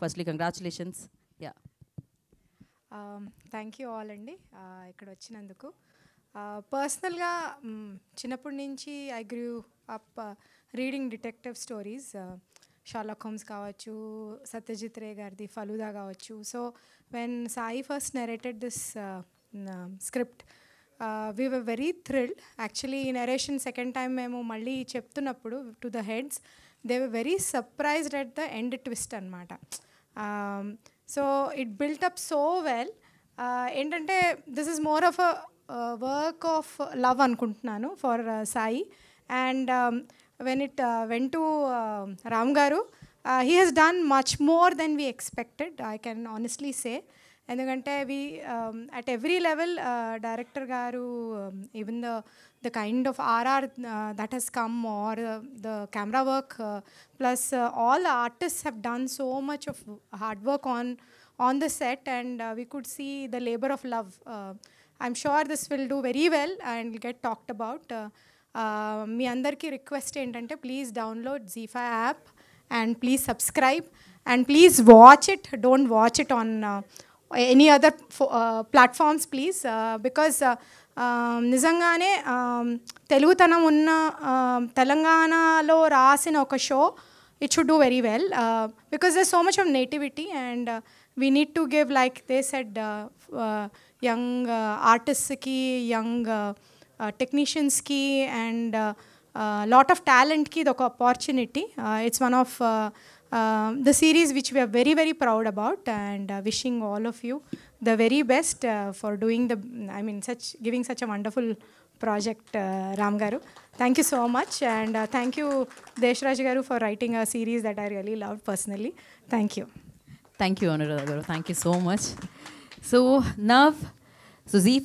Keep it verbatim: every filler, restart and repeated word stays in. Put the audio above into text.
firstly congratulations. Yeah, um thank you all andi ikkada vachinanduku. Personal ga chinappudu nunchi I grew up uh, reading detective stories, uh, Sherlock Holmes kaavachu, Satyajit Ray gardi Faluda kaavachu. So when Sai first narrated this uh, script, Uh, we were very thrilled. Actually, in narration second time, memo malli cheptunappudu to the heads, they were very surprised at the end twist anamata. Um, so it built up so well. Endante uh, this is more of a uh, work of love anukuntunanu for uh, Sai. And um, when it uh, went to uh, Ramgaru, uh, he has done much more than we expected. I can honestly say. ఎందుకంటే we at every level director గారు even the the kind of RR that he's come or the camera work plus all the artists have done so much of hard work on on the set and we could see the labour of love. I'm sure this will do very well and get talked about. మీ అందరికీ రిక్వెస్ట్ ఏంటంటే please download Zee five app and please subscribe and please watch it, don't watch it on any other uh, platforms please, uh, because nizangane Telugu tanam unna Telangana lo raasina oka show, it should do very well, uh, because there's so much of nativity and uh, we need to give, like they said, uh, uh, young uh, artists ki, young uh, uh, technicians ki and uh, uh, lot of talent ki doka opportunity. Uh, it's one of uh, Um, the series which we are very very proud about, and uh, wishing all of you the very best uh, for doing the I mean such giving such a wonderful project. uh, Ramgaru, thank you so much, and uh, thank you Deshraj Garu for writing a series that I really loved personally. Thank you. Thank you Anuradha Garu, thank you so much. So now so Zee five